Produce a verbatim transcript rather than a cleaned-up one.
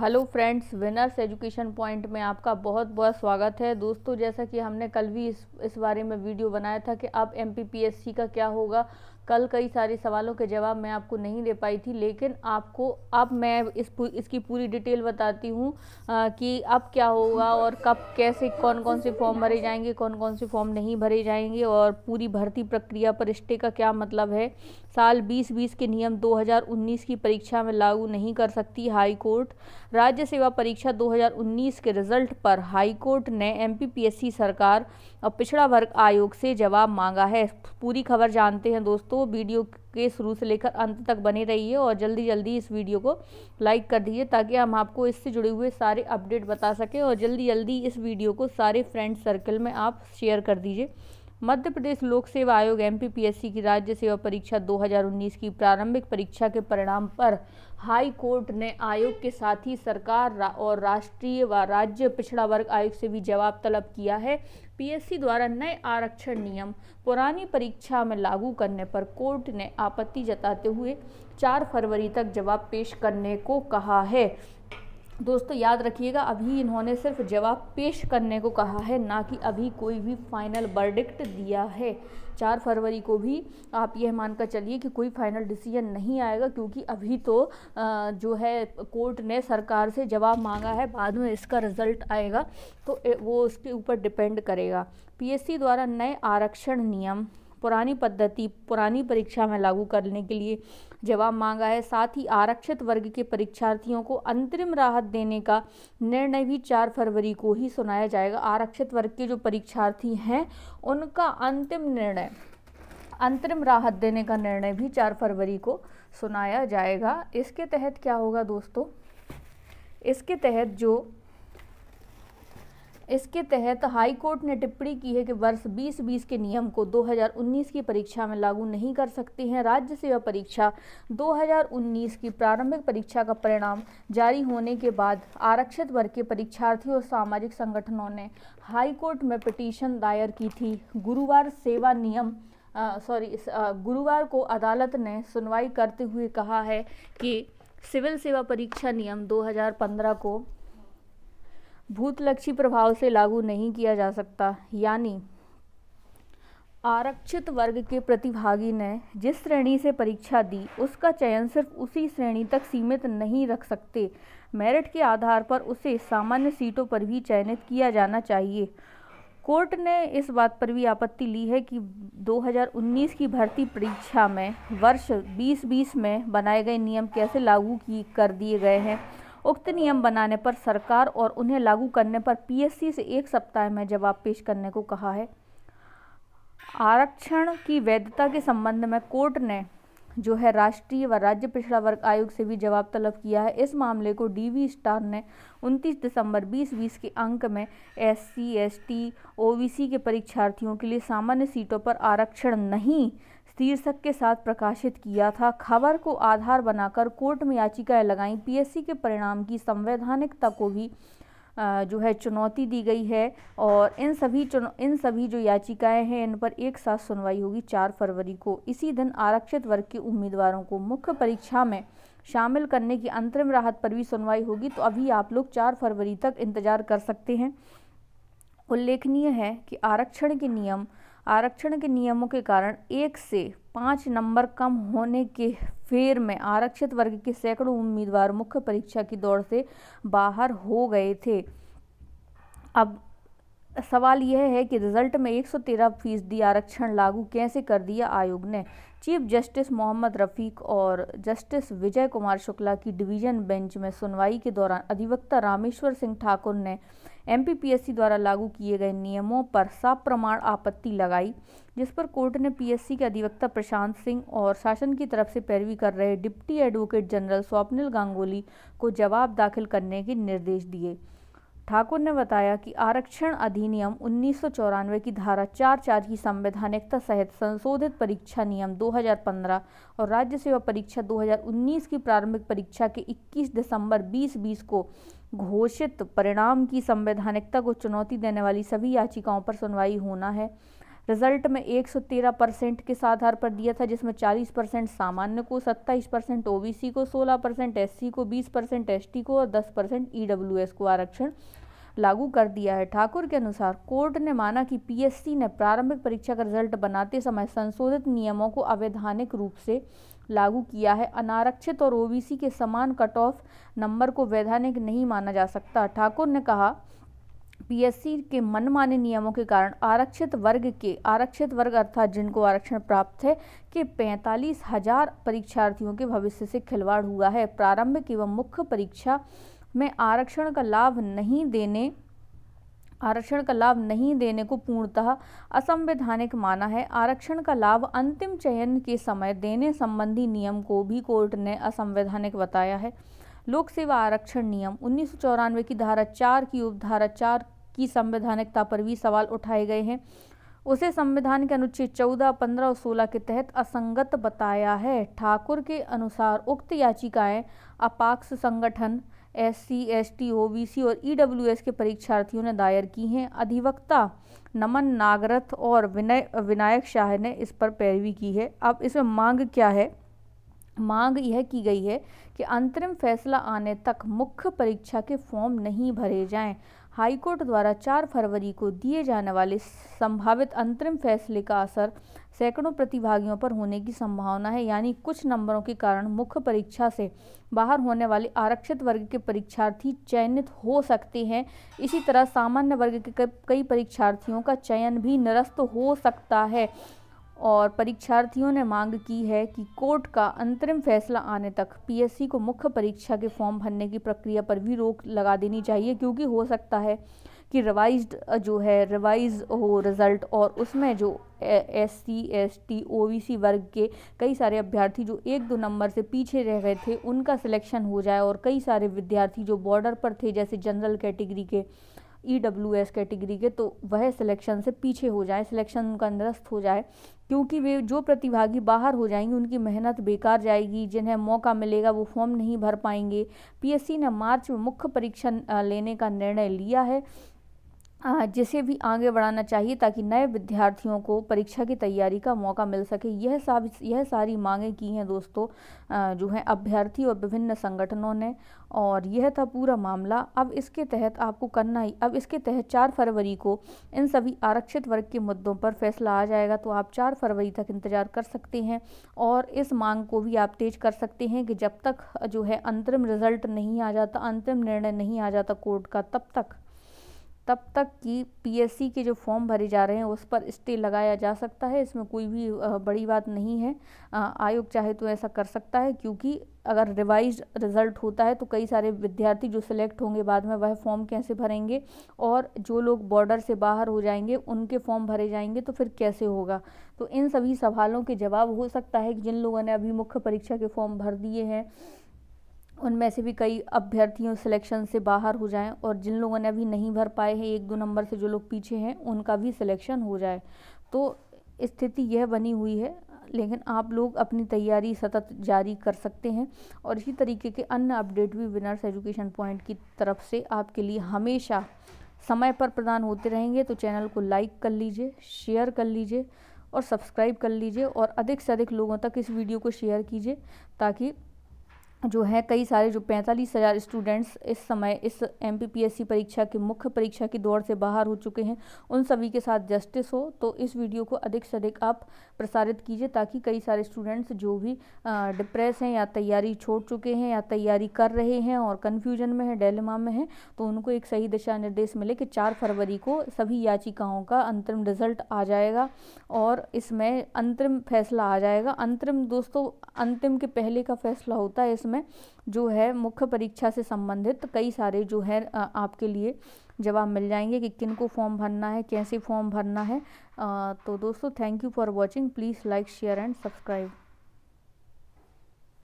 Hello friends, winners education point में आपका बहुत बहुत स्वागत है। दोस्तों, जैसा कि हमने कल भी इस इस बारे में वीडियो बनाया था कि अब एमपीपीएससी का क्या होगा। कल कई सारे सवालों के जवाब मैं आपको नहीं दे पाई थी, लेकिन आपको अब मैं इस इसकी पूरी डिटेल बताती हूँ कि अब क्या होगा और कब, कैसे, कौन कौन से फॉर्म भरे जाएंगे, कौन कौन से फॉर्म नहीं भरे जाएंगे और पूरी भर्ती प्रक्रिया पर स्टे का क्या मतलब है। साल बीस बीस के नियम दो हज़ार उन्नीस की परीक्षा में लागू नहीं कर सकती हाई कोर्ट। राज्य सेवा परीक्षा दो हज़ार उन्नीस के रिजल्ट पर हाई कोर्ट ने एमपीपीएससी सरकार और पिछड़ा वर्ग आयोग से जवाब मांगा है। पूरी खबर जानते हैं दोस्तों, वीडियो के शुरू से लेकर अंत तक बने रहिए और जल्दी जल्दी इस वीडियो को लाइक कर दीजिए ताकि हम आपको इससे जुड़े हुए सारे अपडेट बता सकें और जल्दी जल्दी इस वीडियो को सारे फ्रेंड सर्कल में आप शेयर कर दीजिए। मध्य प्रदेश लोक सेवा आयोग एमपीपीएससी की राज्य सेवा परीक्षा दो हज़ार उन्नीस की प्रारंभिक परीक्षा के परिणाम पर हाई कोर्ट ने आयोग के साथ ही सरकार और राष्ट्रीय व राज्य पिछड़ा वर्ग आयोग से भी जवाब तलब किया है। पीएससी द्वारा नए आरक्षण नियम पुरानी परीक्षा में लागू करने पर कोर्ट ने आपत्ति जताते हुए चार फरवरी तक जवाब पेश करने को कहा है। दोस्तों, याद रखिएगा, अभी इन्होंने सिर्फ जवाब पेश करने को कहा है, ना कि अभी कोई भी फाइनल वर्डिक्ट दिया है। चार फरवरी को भी आप यह मानकर चलिए कि कोई फाइनल डिसीजन नहीं आएगा, क्योंकि अभी तो जो है कोर्ट ने सरकार से जवाब मांगा है, बाद में इसका रिज़ल्ट आएगा तो वो उसके ऊपर डिपेंड करेगा। पीएससी द्वारा नए आरक्षण नियम पुरानी पद्धति पुरानी परीक्षा में लागू करने के लिए जवाब मांगा है। साथ ही आरक्षित वर्ग के परीक्षार्थियों को अंतरिम राहत देने का निर्णय भी चार फरवरी को ही सुनाया जाएगा। आरक्षित वर्ग के जो परीक्षार्थी हैं उनका अंतिम निर्णय अंतरिम राहत देने का निर्णय भी चार फरवरी को सुनाया जाएगा। इसके तहत क्या होगा दोस्तों, इसके तहत जो इसके तहत हाई कोर्ट ने टिप्पणी की है कि वर्ष बीस बीस के नियम को दो हज़ार उन्नीस की परीक्षा में लागू नहीं कर सकते हैं। राज्य सेवा परीक्षा दो हज़ार उन्नीस की प्रारंभिक परीक्षा का परिणाम जारी होने के बाद आरक्षित वर्ग के परीक्षार्थियों और सामाजिक संगठनों ने हाई कोर्ट में पिटीशन दायर की थी। गुरुवार सेवा नियम सॉरी गुरुवार को अदालत ने सुनवाई करते हुए कहा है कि सिविल सेवा परीक्षा नियम दो हज़ार पंद्रह को भूतलक्षी प्रभाव से लागू नहीं किया जा सकता, यानी आरक्षित वर्ग के प्रतिभागी ने जिस श्रेणी से परीक्षा दी उसका चयन सिर्फ उसी श्रेणी तक सीमित नहीं रख सकते। मेरिट के आधार पर उसे सामान्य सीटों पर भी चयनित किया जाना चाहिए। कोर्ट ने इस बात पर भी आपत्ति ली है कि दो हज़ार उन्नीस की भर्ती परीक्षा में वर्ष बीस बीस में बनाए गए नियम कैसे लागू की कर दिए गए हैं। उक्त नियम बनाने पर सरकार और उन्हें लागू करने पर पीएससी से एक सप्ताह में जवाब पेश करने को कहा है। आरक्षण की वैधता के संबंध में कोर्ट ने जो है राष्ट्रीय व राज्य पिछड़ा वर्ग आयोग से भी जवाब तलब किया है। इस मामले को डीवी स्टार ने उनतीस दिसंबर बीस बीस के अंक में एससी, एसटी, ओबीसी के परीक्षार्थियों के लिए सामान्य सीटों पर आरक्षण नहीं शीर्षक के साथ प्रकाशित किया था। खबर को आधार बनाकर कोर्ट में याचिकाएं लगाई। पीएससी के परिणाम की संवैधानिकता को भी जो है चुनौती दी गई है और इन सभी इन सभी जो याचिकाएं हैं इन पर एक साथ सुनवाई होगी चार फरवरी को। इसी दिन आरक्षित वर्ग के उम्मीदवारों को मुख्य परीक्षा में शामिल करने की अंतरिम राहत पर भी सुनवाई होगी। तो अभी आप लोग चार फरवरी तक इंतजार कर सकते हैं। उल्लेखनीय है कि आरक्षण के नियम आरक्षण के नियमों के कारण एक से पाँच नंबर कम होने के फेर में आरक्षित वर्ग के सैकड़ों उम्मीदवार मुख्य परीक्षा की दौड़ से बाहर हो गए थे। अब सवाल यह है कि रिजल्ट में एक सौ तेरह फीसदी आरक्षण लागू कैसे कर दिया आयोग ने। चीफ जस्टिस मोहम्मद रफ़ीक और जस्टिस विजय कुमार शुक्ला की डिवीज़न बेंच में सुनवाई के दौरान अधिवक्ता रामेश्वर सिंह ठाकुर ने एमपीपीएससी द्वारा लागू किए गए नियमों पर सप्रमाण आपत्ति लगाई, जिस पर कोर्ट ने पीएससी के अधिवक्ता प्रशांत सिंह और शासन की तरफ से पैरवी कर रहे deputy advocate general Swapnil Ganguly को जवाब दाखिल करने के निर्देश दिए। ठाकुर ने बताया कि आरक्षण अधिनियम उन्नीस सौ चौरानवे की धारा चार चार की संवैधानिकता सहित संशोधित परीक्षा नियम दो हज़ार पंद्रह और राज्य सेवा परीक्षा दो हज़ार उन्नीस की प्रारंभिक परीक्षा के इक्कीस दिसंबर बीस बीस को घोषित परिणाम की संवैधानिकता को चुनौती देने वाली सभी याचिकाओं पर सुनवाई होना है। रिजल्ट में एक सौ तेरह परसेंट के आधार पर दिया था, जिसमें चालीस परसेंट सामान्य को, सत्ताईस परसेंट ओबीसी को, सोलह परसेंट एससी को, बीस परसेंट एसटी को और दस परसेंट ईडब्ल्यूएस को आरक्षण लागू कर दिया है। ठाकुर के अनुसार कोर्ट ने माना कि पीएससी ने प्रारंभिक परीक्षा का रिजल्ट बनाते समय संशोधित नियमों को अवैधानिक रूप से लागू किया है। अनारक्षित और ओबीसी के समान कट ऑफ नंबर को वैधानिक नहीं माना जा सकता। ठाकुर ने कहा पीएससी के मनमाने नियमों के कारण आरक्षित वर्ग के आरक्षित वर्ग अर्थात जिनको आरक्षण प्राप्त है के पैंतालीस हजार परीक्षार्थियों के भविष्य से खिलवाड़ हुआ है। प्रारंभिक एवं मुख्य परीक्षा में आरक्षण का लाभ नहीं देने आरक्षण का लाभ नहीं देने को पूर्णतः असंवैधानिक माना है। आरक्षण का लाभ अंतिम चयन के समय देने संबंधी नियम को भी कोर्ट ने असंवैधानिक बताया है। लोक सेवा आरक्षण नियम उन्नीस सौ चौरानवे की धारा चार की उपधारा चार की संवैधानिकता पर भी सवाल उठाए गए हैं। उसे संविधान के अनुच्छेद चौदह, पंद्रह और सोलह के तहत असंगत बताया है। ठाकुर के अनुसार उक्त याचिकाएं अपाक्स संगठन एससी, एसटी, ओबीसी और ईडब्ल्यूएस के परीक्षार्थियों ने दायर की हैं। अधिवक्ता नमन नागरथ और विनय विनायक शाह ने इस पर पैरवी की है। अब इसमें मांग क्या है? मांग यह की गई है कि अंतरिम फैसला आने तक मुख्य परीक्षा के फॉर्म नहीं भरे जाएं। हाईकोर्ट द्वारा चार फरवरी को दिए जाने वाले संभावित अंतरिम फैसले का असर सैकड़ों प्रतिभागियों पर होने की संभावना है, यानी कुछ नंबरों के कारण मुख्य परीक्षा से बाहर होने वाले आरक्षित वर्ग के परीक्षार्थी चयनित हो सकते हैं। इसी तरह सामान्य वर्ग के कई परीक्षार्थियों का चयन भी निरस्त हो सकता है। और परीक्षार्थियों ने मांग की है कि कोर्ट का अंतरिम फैसला आने तक पीएससी को मुख्य परीक्षा के फॉर्म भरने की प्रक्रिया पर भी रोक लगा देनी चाहिए, क्योंकि हो सकता है कि रिवाइज्ड जो है रिवाइज हो रिज़ल्ट और उसमें जो एससी, एसटी, ओबीसी वर्ग के कई सारे अभ्यर्थी जो एक दो नंबर से पीछे रह गए थे उनका सिलेक्शन हो जाए और कई सारे विद्यार्थी जो बॉर्डर पर थे जैसे जनरल कैटेगरी के, ईडब्ल्यूएस कैटेगरी के, तो वह सिलेक्शन से पीछे हो जाए, सिलेक्शन उनका निरस्त हो जाए, क्योंकि वे जो प्रतिभागी बाहर हो जाएंगे उनकी मेहनत बेकार जाएगी। जिन्हें मौका मिलेगा वो फॉर्म नहीं भर पाएंगे। पीएससी ने मार्च में मुख्य परीक्षा लेने का निर्णय लिया है, जिसे भी आगे बढ़ाना चाहिए ताकि नए विद्यार्थियों को परीक्षा की तैयारी का मौका मिल सके। यह सब यह सारी मांगें की हैं दोस्तों जो हैं अभ्यर्थी और विभिन्न संगठनों ने। और यह था पूरा मामला। अब इसके तहत आपको करना ही अब इसके तहत चार फरवरी को इन सभी आरक्षित वर्ग के मुद्दों पर फैसला आ जाएगा, तो आप चार फरवरी तक इंतज़ार कर सकते हैं। और इस मांग को भी आप तेज कर सकते हैं कि जब तक जो है अंतरिम रिजल्ट नहीं आ जाता, अंतरिम निर्णय नहीं आ जाता कोर्ट का, तब तक तब तक कि पीएससी के जो फॉर्म भरे जा रहे हैं उस पर स्टे लगाया जा सकता है। इसमें कोई भी बड़ी बात नहीं है। आयोग चाहे तो ऐसा कर सकता है, क्योंकि अगर रिवाइज रिजल्ट होता है तो कई सारे विद्यार्थी जो सिलेक्ट होंगे बाद में वह फॉर्म कैसे भरेंगे, और जो लोग बॉर्डर से बाहर हो जाएंगे उनके फॉर्म भरे जाएंगे तो फिर कैसे होगा। तो इन सभी सवालों के जवाब हो सकता है कि जिन लोगों ने अभी मुख्य परीक्षा के फॉर्म भर दिए हैं उनमें से भी कई अभ्यर्थियों सिलेक्शन से बाहर हो जाएं, और जिन लोगों ने अभी नहीं भर पाए हैं, एक दो नंबर से जो लोग पीछे हैं, उनका भी सिलेक्शन हो जाए। तो स्थिति यह बनी हुई है, लेकिन आप लोग अपनी तैयारी सतत जारी कर सकते हैं। और इसी तरीके के अन्य अपडेट भी विनर्स एजुकेशन पॉइंट की तरफ से आपके लिए हमेशा समय पर प्रदान होते रहेंगे। तो चैनल को लाइक कर लीजिए, शेयर कर लीजिए और सब्सक्राइब कर लीजिए, और अधिक से अधिक लोगों तक इस वीडियो को शेयर कीजिए, ताकि जो है कई सारे जो पैंतालीस हज़ार स्टूडेंट्स इस समय इस एमपीपीएससी परीक्षा के मुख्य परीक्षा की दौड़ से बाहर हो चुके हैं उन सभी के साथ जस्टिस हो। तो इस वीडियो को अधिक से अधिक आप प्रसारित कीजिए, ताकि कई सारे स्टूडेंट्स जो भी डिप्रेस हैं या तैयारी छोड़ चुके हैं या तैयारी कर रहे हैं और कन्फ्यूजन में है, डिलेमा में है, तो उनको एक सही दिशा निर्देश मिले कि चार फरवरी को सभी याचिकाओं का अंतरिम रिजल्ट आ जाएगा और इसमें अंतरिम फैसला आ जाएगा। अंतरिम दोस्तों अंतिम के पहले का फैसला होता है। में जो है मुख्य परीक्षा से संबंधित कई सारे जो है आपके लिए जवाब मिल जाएंगे कि किनको फॉर्म भरना है, कैसे फॉर्म भरना है। तो दोस्तों thank you for watching. Please like, share and subscribe.